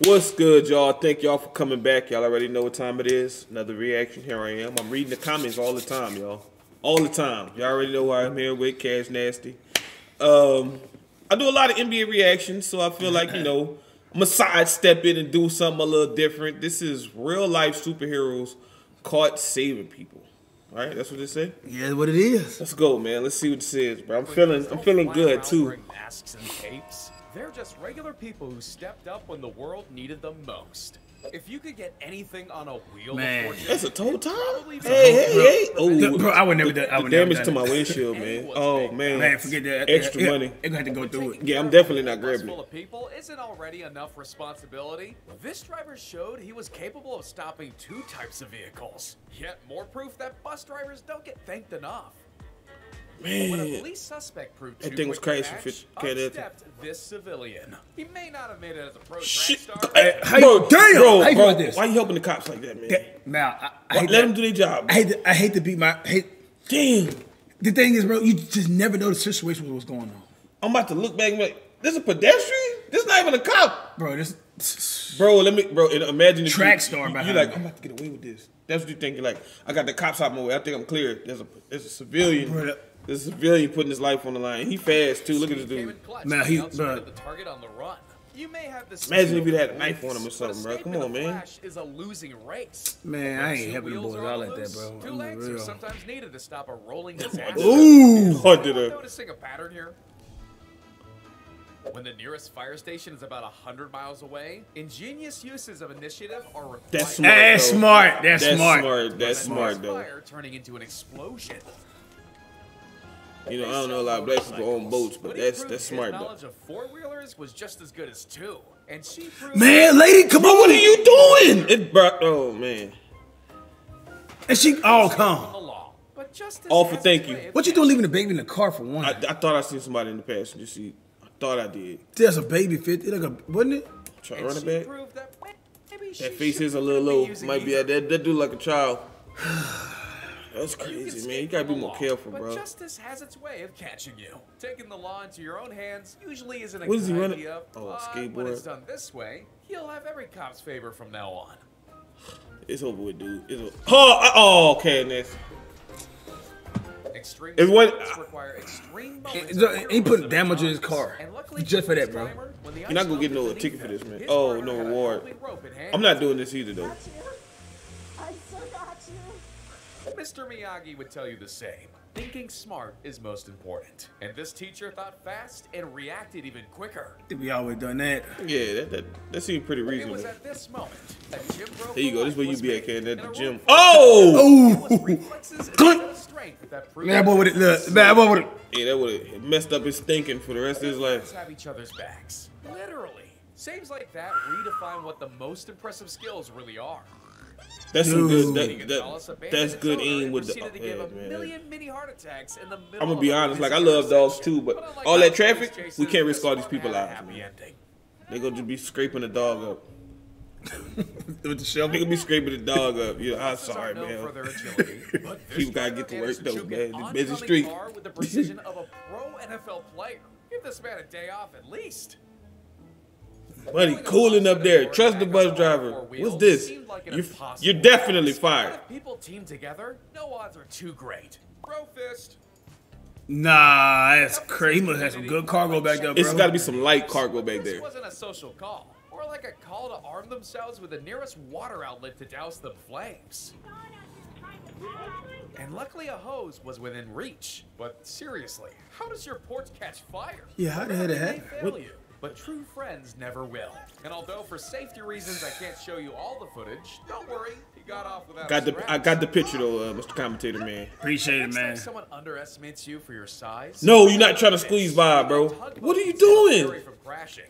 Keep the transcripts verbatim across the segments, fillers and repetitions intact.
What's good, y'all? Thank y'all for coming back. Y'all already know what time it is. Another reaction. Here I am. I'm reading the comments all the time, y'all. All the time. Y'all already know why I'm here with Cash Nasty. Um, I do a lot of N B A reactions, so I feel like, you know, I'm going to sidestep in and do something a little different. This is real-life superheroes caught saving people. All right, that's what it said? Yeah, what it is. Let's go, man. Let's see what it says, bro. I'm feeling, I'm feeling good, too. Wearing masks and capes. They're just regular people who stepped up when the world needed them most. If you could get anything on a wheel, man, of fortune, that's a tow time. Hey, hey, hey! Oh, the, bro, I would never. The, I would the damage never to my windshield, man. Oh man, man, forget that. Extra it, money. They're gonna have to go through it. Yeah, I'm definitely not grabbing it. People, isn't already enough responsibility? This driver showed he was capable of stopping two types of vehicles. Yet more proof that bus drivers don't get thanked enough. Man, when a police suspect proved that thing was crazy. Stepped this civilian. He may not have made it as a pro track star. Hey, hey, bro, damn, bro, how you bro, this? Why you helping the cops like that, man? That, now, I, I hate let them do their job. I hate, to, I hate to beat my hate. Damn. The thing is, bro, you just never know the situation what was going on. I'm about to look back and be like, this is a pedestrian? This is not even a cop, bro. This, bro, let me, bro. Imagine track star. You, you're like, me. I'm about to get away with this. That's what you think. You're like, I got the cops out my way. I think I'm clear. There's a, there's a civilian. Oh, bro, this civilian putting his life on the line. He fast too. Look at this dude. Now he, bro. The target on the run. You may have the imagine if you had a knife on him or something, bro. Come on, man. Flash is a losing race. Man, I ain't helping the boys out like that, bro. Two legs are sometimes needed to stop a rolling disaster. Ooh, I did a. Noticing a pattern here. When the nearest fire station is about a hundred miles away, ingenious uses of initiative are required. That's smart. That's though. smart. That's, That's smart. smart. That's smart. Though. Fire turning into an explosion. You know, I don't know a lot of black people on boats, but that's that's smart though. Knowledge of four-wheelers was just as good as two, and she proved. Man, lady, come on! What are you doing? It brought. Oh man. And she all come. All for thank you. What you doing leaving the baby in the car for one? I, I thought I seen somebody in the passenger seat. I thought I did. There's a baby fit. It like a wasn't it? Try to run it back. That face is a little low. Might be at that. That dude like a child. That's crazy, you man. You gotta be more law, careful, bro. But justice has its way of catching you. Taking the law into your own hands usually isn't a what good is he idea. Oh, uh, skateboard. When it's done this way, he'll have every cop's favor from now on. It's over with, dude. It's over. Oh, oh, okay, next. Extreme it went, uh, require extreme it, it, he put damage in his car. Just for that, bro. You're not gonna get no ticket for this, man. Oh, no reward. I'm not doing this either, though. Mister Miyagi would tell you the same. Thinking smart is most important. And this teacher thought fast and reacted even quicker. We always done that. Yeah, that, that, that seemed pretty reasonable. It was at this moment that Jim Brown there you go. This is where you be at, Ken, at the gym. Oh! Oh! Man, boy would it look. Man, boy would it. Yeah, that would have messed up his thinking for the rest of his life. Have each other's backs. Literally. Saves like that redefine what the most impressive skills really are. That's some good. That, that, that's good aim with the. Oh, yeah, man. Mini heart attacks in the I'm gonna be honest. Like I love dogs too, but all that traffic, we can't risk all these people lives. They gonna just be scraping the dog up. With the shovel, they gonna be scraping the dog up. Yeah, I'm sorry, man. People gotta get to work though, man. This busy street. With the precision of a pro N F L player, give this man a day off at least. Buddy, cooling up there. Trust the bus driver. What's this? You're, you're definitely fired. People team together. No odds are too great. Bro fist. Nah, that's crazy. He must have some good cargo back there, bro. It's got to be some light cargo back there. This wasn't a social call, or like a call to arm themselves with the nearest water outlet to douse the flames. And luckily a hose was within reach. But seriously, how does your porch catch fire? Yeah, how the hell did that happen? But true friends never will. And although for safety reasons I can't show you all the footage, don't worry, he got off without got the, I got the picture though, uh, Mister Commentator, man. Appreciate it, man. Someone underestimates you for your size. No, you're not trying to squeeze by, bro. What are you doing?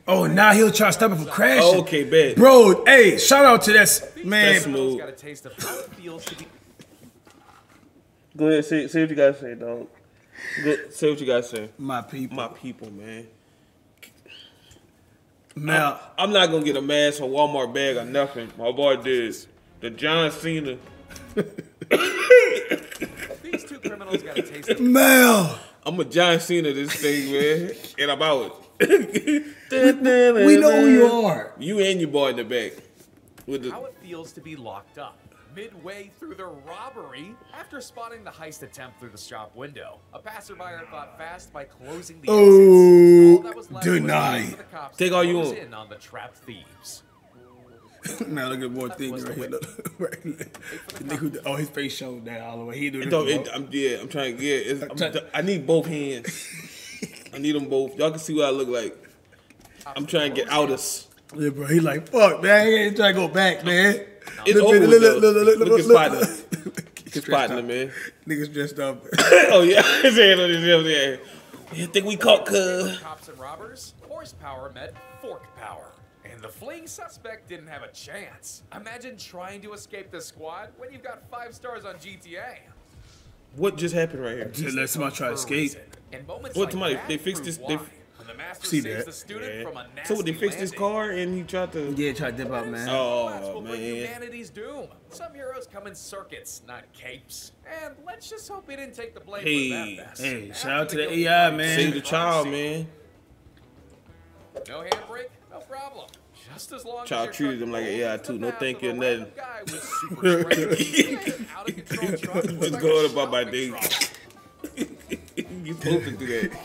Oh, now he'll try to stop him from crashing. Oh, okay, bet. Bro, hey, shout out to that man. That's smooth. Go ahead, say, say what you guys say, dog. Go, say what you guys say. My people. My people, man. Now I'm, I'm not gonna get a mask or Walmart bag or nothing. My boy did the John Cena. These two criminals got a taste of it. Mel, I'm a John Cena this thing, man, and I'm out. we, we know who you are. You and your boy in the back. With the how it feels to be locked up. Midway through their robbery, after spotting the heist attempt through the shop window, a passerby thought fast by closing the oh, exits. Deny. Take all you want. In on the trapped thieves. Now look at more things right here. Right here. Oh, his face showed that all the way. He do it, I'm, yeah, I'm trying to get. It's, I'm trying, I need both hands. I need them both. Y'all can see what I look like. I'm trying to get out us. Yeah, bro. He like fuck, man. He ain't trying to go back, man. It's look, over. Look, look, look, look, look, look his partner. His partner, up. Man. Niggas dressed up. Oh yeah, his hand on his head. Yeah, I think we caught cuz. Cops and robbers. Horsepower met fork power. And the fleeing suspect didn't have a chance. Imagine trying to escape the squad when you've got five stars on G T A. What just happened right here? Just let somebody try to escape. And moments what, like somebody, that they fixed this. They the master see saves that. The student yeah. from a nasty so they fixed landing. His car and he tried to yeah, try to dip out, man. Oh, man. Humanity's doom. Some heroes come in circuits, not capes. And let's just hope he didn't take the blame hey, for that mess. Hey, shout out to the A I, man. Save the child, man. No handbrake, no problem. Just as long child as treated him like an A I too. No thank you, nothing. Just going about my day. You supposed to do that.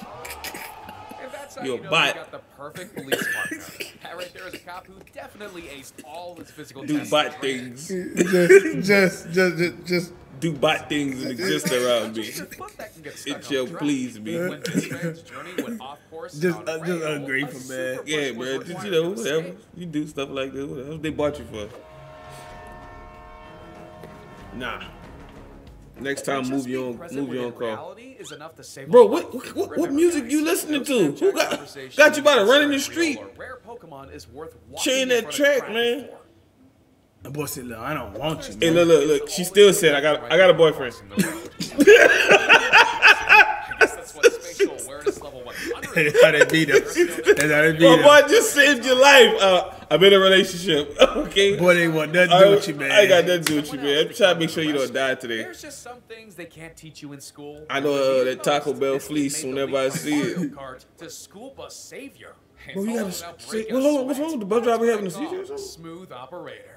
You're you know bot. Got the perfect police partner. That right there is a cop who definitely aced all his physical do bot things. just, just, just, just, just do bot things and exist around me. It shall please me. When this man's journey went off course, just, I'm just ungrateful, man. Yeah, man. Just, you know, whatever. You do stuff like this. Whatever they bought you for. Nah. Next time, move your own, move your own car. Bro, what what, what, what music you listening to? Who got got you about to run in the street? Chain that track, man. The boy said, "Look, I don't want you." Hey, look, look, look. She still said, "I got, I got a boyfriend." That's how they beat him. That's how they beat him. My boy just saved your life. Uh, I'm in a relationship. Okay. Boy, they want nothing to do with you, man. I ain't got nothing to do with you, man. I'm trying to make sure you don't die today. There's just some things they can't teach you in school. I know uh, that Taco Bell fleece whenever I see it. The school bus savior. Well, you gotta say, well, hold on, what's wrong with the bus driver having a seizure? Smooth operator.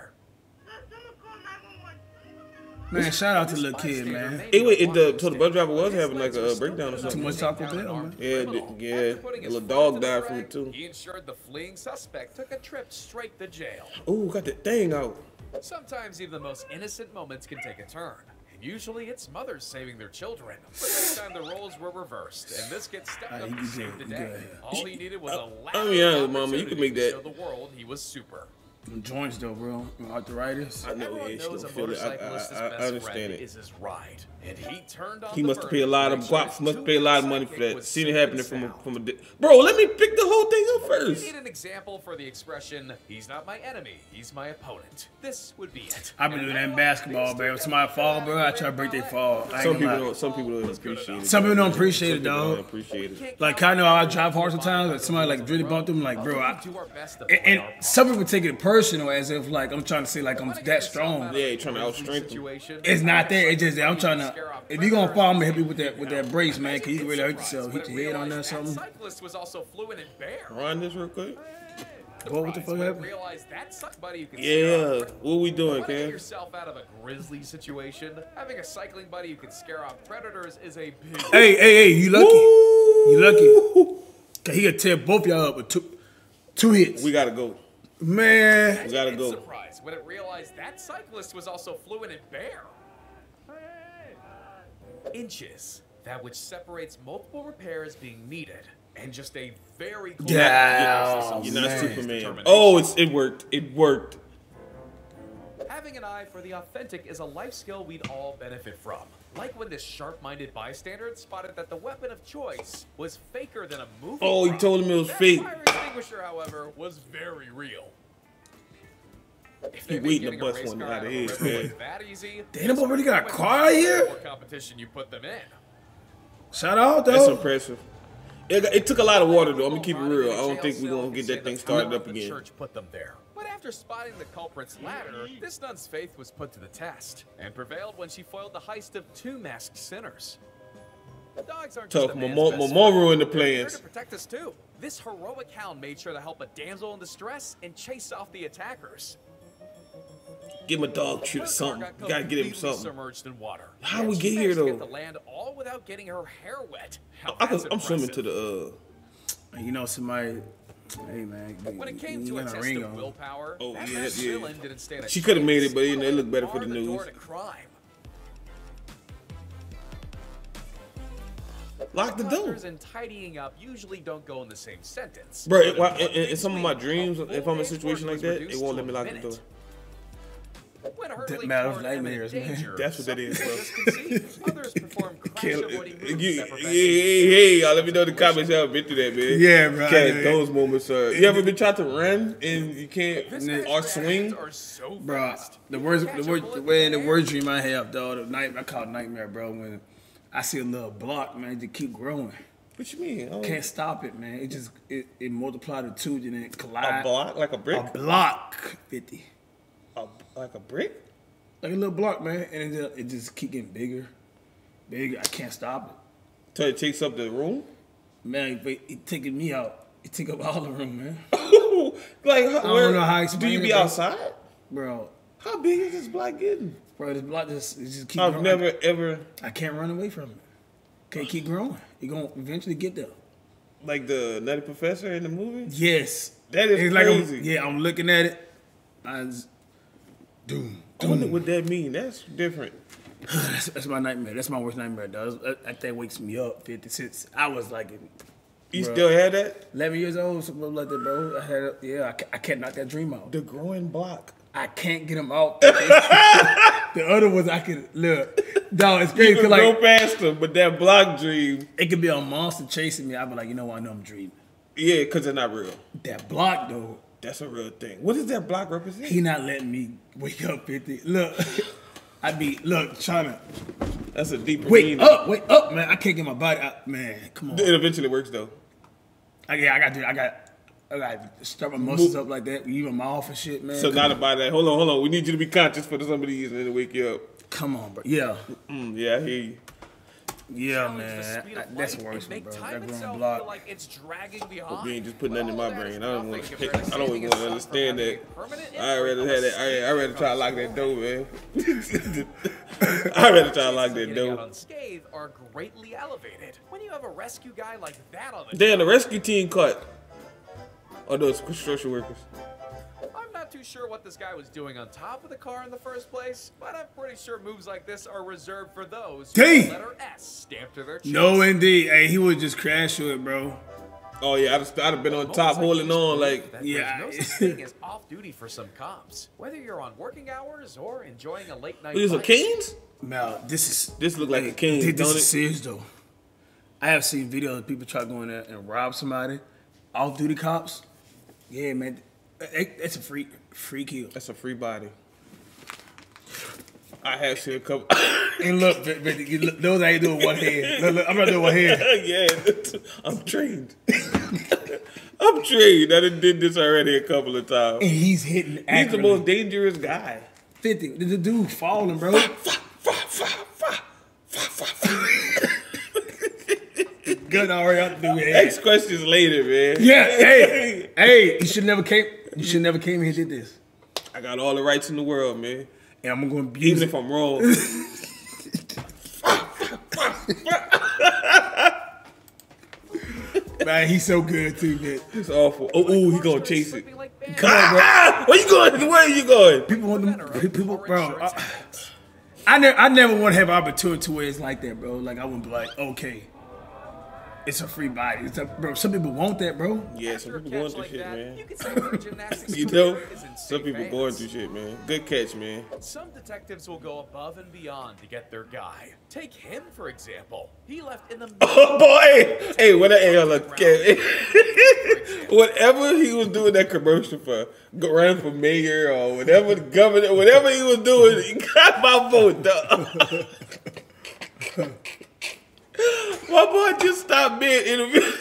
Man, shout out to the little kid, man. Anyway, it, the, so the bus driver was having like a breakdown or something. Too much Taco Bell, man. Yeah, the, yeah. The little dog died from it too. He ensured the fleeing suspect took a trip straight to jail. Ooh, got that thing out. Sometimes even the most innocent moments can take a turn. Usually it's mothers saving their children. But this time the roles were reversed, and this gets stepped up to save the day. All he needed was a laugh. I mean, yeah, mama, you can make that. Show the world he was super. Joints though, bro. Arthritis. I know it. Knows a motorcyclist's I, I, I, I understand it. Is his ride, and he turned on. He must pay a lot of guap. Must pay a lot of money for that. Seen it happening from a, from a di bro. Let me pick the whole thing up first. You need an example for the expression. He's not my enemy. He's my opponent. This would be it. I've been doing that in basketball, bro. It's my fall, bro. I try to break their fall. Some people don't. Some people don't appreciate it. Some people don't appreciate it, dog. Appreciate it. Like I know I drive hard sometimes. Like somebody like really bumped them. Like bro, I. And, and some people take it personally. Personal, as if like I'm trying to say like I'm that strong. Yeah, you're trying to outstrengthen. It's not that. It's just that I'm trying to. If you gonna fall, I'm gonna hit you with that with that brace, man. Cause you really hurt yourself. Hit your head on that or something. Cyclist was also fluent in bear. Run this real quick. What, what the fuck happened? Yeah, what we doing, man? Yourself out of a grisly situation. Having a cycling buddy who can scare off predators is a big. Hey, hey, hey! You lucky? You lucky? Cause he could tear both y'all up with two, two hits. We gotta go. Man, we gotta go. Surprised when it realized that cyclist was also fluent in bear. Inches, that which separates multiple repairs being needed, and just a very close. Yeah, you're not Superman. Oh, it's it worked. It worked. Having an eye for the authentic is a life skill we'd all benefit from. Like when this sharp-minded bystander spotted that the weapon of choice was faker than a movie. Oh, he told him it was fake. That fire extinguisher, however, was very real. If he waiting to bust one out of his head. Damn, but already got a car here? What competition you put them in. Shout out, though. That's impressive. It, it took a lot of water, though. I'm going to keep it real. I don't think we're going to get that thing started up again. Church put them there. But after spotting the culprit's ladder, this nun's faith was put to the test and prevailed when she foiled the heist of two masked sinners. Tough Momoru in the plans. To protect us too. This heroic hound made sure to help a damsel in distress and chase off the attackers. Give him a dog treat or something. Got gotta get him something. Submerged in water. How yeah, we get here though? Get the land all without getting her hair wet. Now, I, I, I'm swimming to the. Uh... You know somebody. Hey man. But when it came to a test of willpower, oh, that yeah, yeah. Didn't stand she could have made it, but you know it looked better for the news. Lock the door. And tidying up usually don't go in the same sentence. Bro, if I, in, in some of my dreams, if I'm in a situation like that, it won't let me lock the door. That matters nightmares, man. That's what that is, bro. Hey, y'all, let me know in the comments y'all been through that, man. Yeah, bro. Okay, those moments are. You ever been trying to run and you can't or swing? Bro, the worst, the worst, the way in the worst dream I have, dog. The night I call it nightmare, bro. When I see a little block, man, just keep growing. What you mean? Oh. Can't stop it, man. It just it, it multiplied to two and then it collide. A block like a brick. A block fifty. A, like a brick? Like a little block, man, and it, it just keep getting bigger, bigger. I can't stop it. So it takes up the room? Man, but it taking me out. It take up all the room, man. Like how, I don't where, know how I explain do you be it, outside, bro? How big is this block getting? Bro, this block just, it just keep I've growing. never, ever... I can't run away from it. Can't keep growing. You're going to eventually get there. Like the Nutty Professor in the movie? Yes. That is it's crazy. Like I'm, yeah, I'm looking at it. I just... Doom, doom. I wonder what that mean. That's different. that's, that's my nightmare. That's my worst nightmare, dog. That, that thing wakes me up. fifty-six. I was like... You bro, still had that? eleven years old, something like that, bro. I had... Yeah, I, I can't knock that dream out. The growing block. I can't get them out. The other ones I could look. No, it's crazy. You can go like, faster, but that block dream. It could be a monster chasing me. I'd be like, you know what? I know I'm dreaming. Yeah, because they're not real. That block, though. That's a real thing. What does that block represent? He not letting me wake up at the... Look, I be, look, trying to... That's a deeper wake meaning. Wake up, wake up, man. I can't get my body out. Man, come on. It eventually works, though. I, yeah, I got to do I got I got to start my muscles Move. up like that, even my off and shit, man. So Come not on. about that. Hold on, hold on. We need you to be conscious for some of these and it'll wake you up. Come on, bro. Yeah. Mm, yeah, I hear you. Yeah, Challenge man. I, light, that's worse, bro. That growing block. Like it's dragging behind. You ain't just putting well, nothing in my brain. I don't want to I don't even want to understand that. I rather had that. I I'd rather try to lock that door, man. I rather try to lock that door. Unscathed are greatly elevated. When you have a rescue guy like that on the Damn, the rescue team cut. Oh, those construction workers. I'm not too sure what this guy was doing on top of the car in the first place, but I'm pretty sure moves like this are reserved for those who have the letter S stamped to their chest. No, indeed. Hey, he would just crash with it, bro. Oh, yeah, I'd have, I'd have been on top holding on like, yeah. No such thing as off-duty for some cops, whether you're on working hours or enjoying a late-night These are Canes? No, this is... This look like a Cane, don't it? This is serious, though. I have seen videos of people try to go in there and rob somebody, off-duty cops. Yeah, man, that's a free, free kill. That's a free body. I have seen a couple. And look, but, but you look, those I ain't doing one hand. Look, look, I'm not doing one hand. Yeah, I'm trained. I'm trained. I done did this already a couple of times. And he's hitting. He's the most dangerous guy. Fifty. The dude falling, bro. Gun already out the way. Next questions later, man. Yeah, hey, hey, you should never came. You should never came here and did this. I got all the rights in the world, man. And I'm going to abuse even it. if I'm wrong. Man, he's so good too, man. It's awful. Oh, ooh, he gonna chase it. Like Come on, bro. Ah, where you going? Where are you going? People want them. People, bro. I, I never, I never want to have an opportunity where it's like that, bro. Like I wouldn't be like, okay. It's a free body. It's a, bro, some people want that, bro. Yeah, some people going through like shit, that, man. You, can say you know, some people fans. going through shit, man. Good catch, man. Some detectives will go above and beyond to get their guy. Take him, for example. He left in the middle. Oh, boy. Hey, what the whatever he was doing that commercial for, running for mayor or whatever the governor, whatever he was doing, he got my vote, though. My boy just stopped being interviewed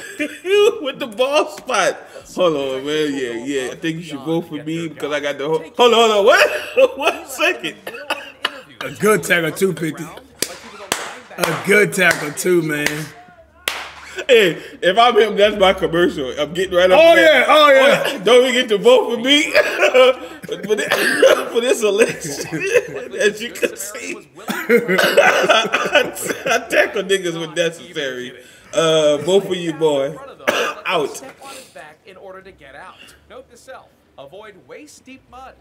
with the ball spot. Hold on, man. Yeah, yeah. I think you should vote for me because I got the whole. Hold on, hold on. What? One second. A good tackle, two fifty. A good tackle too, man. Hey, if I'm him, that's my commercial. I'm getting right up. Oh there. yeah, oh yeah. Don't forget to vote for me for, this, for this election. As you can see, I, I, I tackle niggas when necessary. Uh, vote for you, boy. Out. Step on his back in order to get out. Note to self: avoid waist deep mud.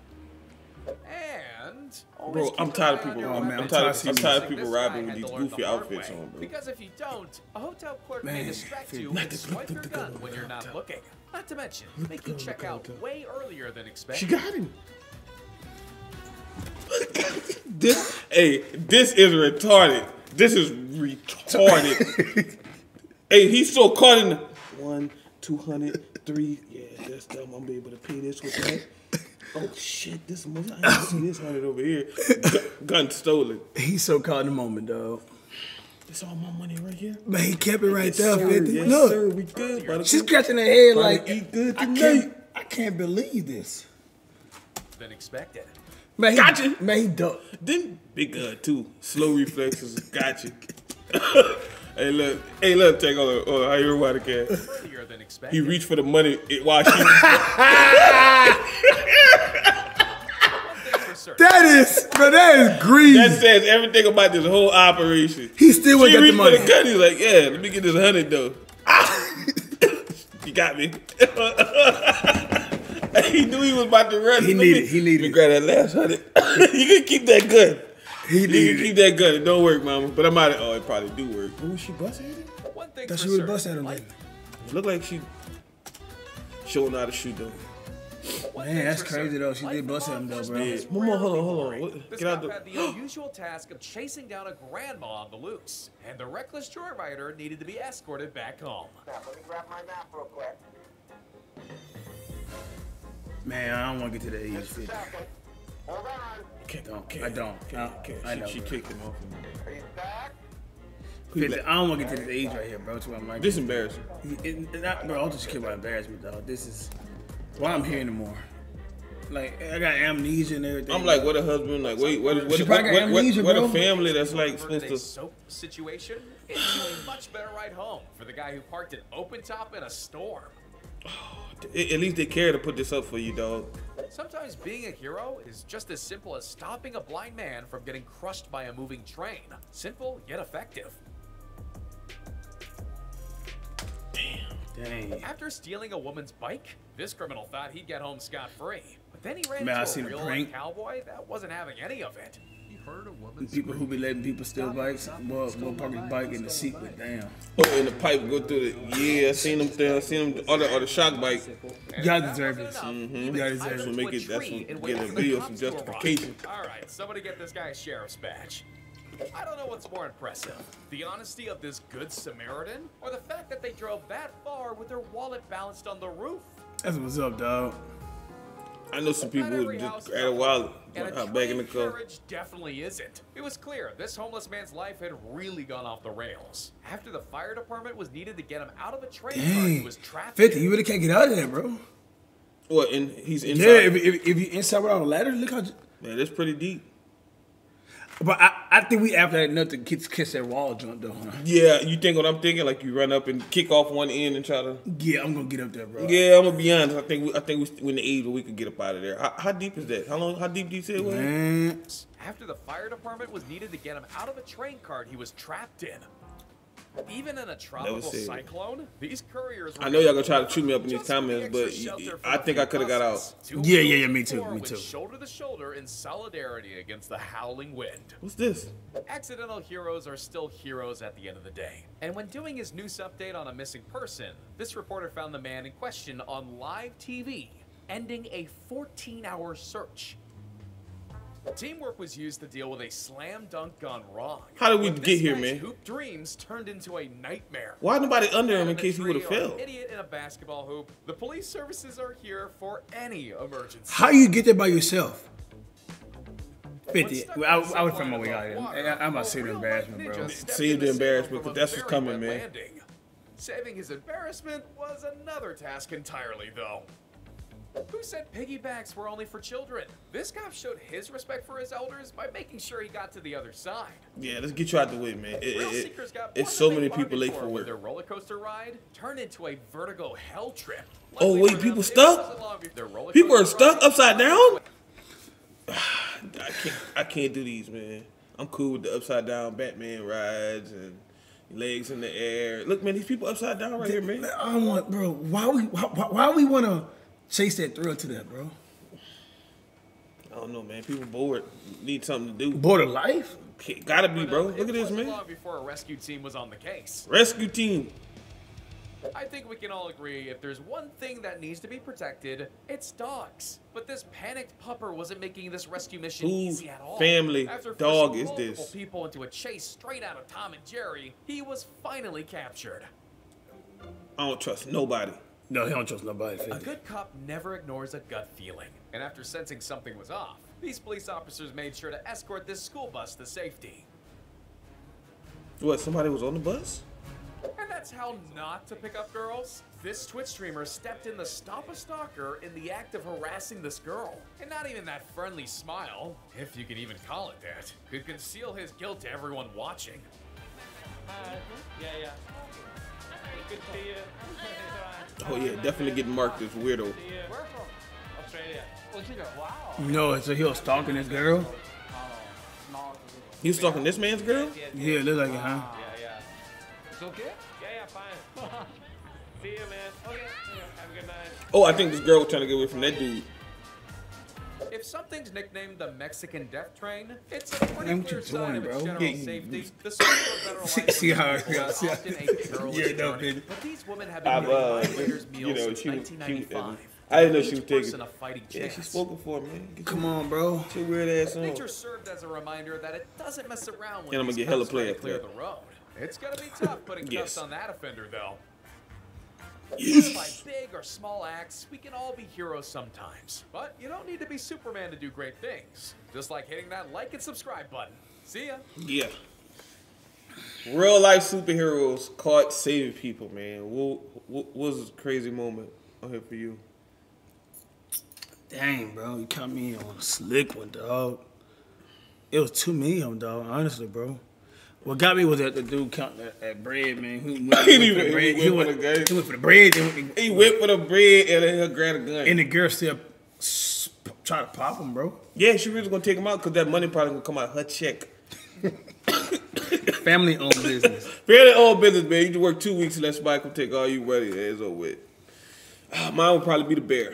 And bro, I'm tired of people. Oh, man, I'm tired of, I'm tired of people riding with these goofy outfits on, bro. Because if you don't, a hotel clerk man. may distract you and swipe your gun when you're not looking. Not to mention, make you check out way earlier than expected. She got him. This, hey, this is retarded. This is retarded. Hey, he's so caught in the one, two hundred, three. Yeah, that's dumb. I'm gonna be able to pay this with that. Oh shit, this mother, I ain't seen this hundred over here. Gun, gun stolen. He's so caught in the moment, dog. It's all my money right here. Man, he kept it right yes, there, sir, fifty. Yes, Look, sir, we good. She's scratching her head Brother, like, eat good I, can't, I can't believe this. Been expected. Man, he, gotcha. Man, he ducked. Then big gun too. Slow reflexes, gotcha. Hey, look. Hey, look. Take all the. Oh, how you rewind the cat? He reached for the money while she. That is, bro, that is greed. That says everything about this whole operation. He still wouldn't get the money. She reached for the gun. He's like, yeah, let me get this hundred though. You got me. He knew he was about to run. He let needed. Me, he needed. Let me grab that last hundred. You can keep that gun. He you can keep that gun. It don't work, mama. But I might. Oh, it probably do work. Ooh, she bust at it? One thing Thought she would bust at him later. It looked like she showing how to shoot though. One Man, that's crazy though. She did bust at him though, bro. Yeah. Mama, hold on, hold on. What? This Get out had the unusual task of chasing down a grandma on the loose, and the reckless joyrider needed to be escorted back home. Let me grab my map real quick. Man, I don't want to get to the age fifty. Hold on. Don't, can't, I don't. Can't, I, can't. I know. She, she kicked him off. Are you back? fifty, I don't want to get to this age right here, bro. That's what I'm like. This is embarrassing. It, it, not, bro, I'm just kidding about embarrassment, dog. This is why I'm here anymore. Like, I got amnesia and everything. I'm like, what a husband. Like, wait, what, what, what, what, amnesia, what, what, what a family that's like supposed to. Soap situation? It's a much better ride home for the guy who parked an open top in a storm. Oh, at least they care to put this up for you, dog. Sometimes being a hero is just as simple as stopping a blind man from getting crushed by a moving train. Simple yet effective. Damn. Dang. After stealing a woman's bike, this criminal thought he'd get home scot-free. But then he ran Man, into I a real cowboy that wasn't having any of it. He heard a woman's people who be letting people steal bikes, well, go park his bike in the seat with damn. Oh, in the pipe, go through the yeah. I seen them thing. I seen them other other shock bike. Y'all deserve it. Mm-hmm. Y'all deserve it. Make it. That's what get a video some justification. All right, somebody get this guy a sheriff's badge. I don't know what's more impressive, the honesty of this good Samaritan or the fact that they drove that far with their wallet balanced on the roof. That's what's up, dog. I know some people who just had a wallet and a bag in the car. Definitely isn't. It was clear this homeless man's life had really gone off the rails. After the fire department was needed to get him out of a train car, he was trapped. fifty, you really can't get out of there, bro. What? And he's inside. Yeah, if, if, if you're inside without a ladder, look how. Man, that's pretty deep. But I, I think we after that enough to get, kiss that wall jump though. Huh? Yeah, you think what I'm thinking? Like you run up and kick off one end and try to. Yeah, I'm gonna get up there, bro. Yeah, I'm gonna be honest. I think we, I think we, we're in the age where we could get up out of there. How, how deep is that? How long? How deep do you say it was? After the fire department was needed to get him out of a train cart he was trapped in. Even in a tropical cyclone, these couriers. Were I know y'all gonna try to chew me up in these comments, but I think I could have got out. Yeah, yeah, yeah, me too, me too. Shoulder to shoulder in solidarity against the howling wind. What's this? Accidental heroes are still heroes at the end of the day. And when doing his news update on a missing person, this reporter found the man in question on live T V, ending a fourteen hour search. Teamwork was used to deal with a slam dunk gone wrong. How did we get here, man? Hoop dreams turned into a nightmare. Why nobody under him in case he would have failed? An idiot in a basketball hoop. The police services are here for any emergency. How you get there by yourself? fifty. I, I would find my way out of here. I'm about to save the embarrassment, bro. Save the embarrassment, because that's what's coming, man. Landing. Saving his embarrassment was another task entirely, though. Who said piggybacks were only for children? This cop showed his respect for his elders by making sure he got to the other side. Yeah, let's get you out the way, man. It, it, it, got it's so many people late for work. Their roller coaster ride turned into a vertigo hell trip. Luckily oh wait, people stuck? People are stuck upside down? I can't. I can't do these, man. I'm cool with the upside down Batman rides and legs in the air. Look, man, these people upside down right the, here, man. I don't want, bro. Why we? Why, why we want to chase that thrill to that, bro? I don't know, man. People bored. Need something to do. Bored of life? Can't, gotta be, bro. Look at this, man. Before a rescue team was on the case. Rescue team. I think we can all agree if there's one thing that needs to be protected, it's dogs. But this panicked pupper wasn't making this rescue mission Ooh, easy at all. Family, After dog is this. people into a chase straight out of Tom and Jerry, he was finally captured. I don't trust nobody. No, he don't trust nobody. fifty. A good cop never ignores a gut feeling. And after sensing something was off, these police officers made sure to escort this school bus to safety. What, somebody was on the bus? And that's how not to pick up girls. This Twitch streamer stepped in to stop a stalker in the act of harassing this girl. And not even that friendly smile, if you can even call it that, could conceal his guilt to everyone watching. Uh, yeah, yeah. Good to see you. Oh yeah, definitely getting marked as weirdo. Where from? Australia. No, so he was stalking this girl? He was stalking this man's girl? Yeah, it looked like it, huh? Okay? Yeah, yeah, fine. See you, man. Okay. Have a good night. Oh, I think this girl was trying to get away from that dude. If something's nicknamed the Mexican Death Train, it's a pretty clear sign of its general safety. The see, see how it goes. Yeah, no, man. But these women have been getting uh, you know, she, nineteen ninety-five. She, I didn't know she was taking a fighting chance. Yeah, she's spoken for, man. Get Come on, bro. She weird ass on. Nature served as a reminder that it doesn't mess around when and I'm gonna get hella play clear the road. It's going to be tough putting cuffs yes. on that offender, though. Yes. By big or small acts, we can all be heroes sometimes. But you don't need to be Superman to do great things. Just like hitting that like and subscribe button. See ya. Yeah. Real life superheroes caught saving people, man. What, what, what was a crazy moment on here for you? Dang, bro. You caught me on a slick one, dog. It was too many of them, dog. Honestly, bro. What got me was that the dude counting that, that bread, man. He went, he he went, for, the bread. He he went, went for the He went for the bread. He went, he went for the bread and then he'll grab a gun. And the girl still try to pop him, bro. Yeah, she really gonna take him out because that money probably gonna come out of her check. Family owned business. Family owned business, man. You just work two weeks and let somebody come take all you ready ass over with. Uh, mine would probably be the bear.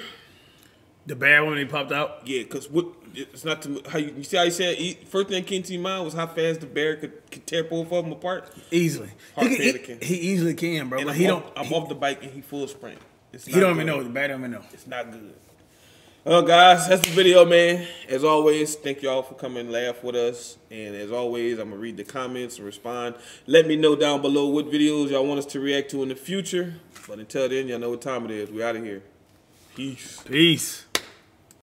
The bear when he popped out? Yeah, because what. It's not too, how you, you see how you said he, first thing that came to your mind was how fast the bear could, could tear both of them apart. Easily, he, can, he, he easily can, bro. And like I'm he off, don't. I'm he, off the bike and he full sprint. It's he don't good. even know. The bear don't even know. It's not good. Well, guys, that's the video, man. As always, thank y'all for coming and laugh with us. And as always, I'm gonna read the comments and respond. Let me know down below what videos y'all want us to react to in the future. But until then, y'all know what time it is. We out of here. Peace. Peace.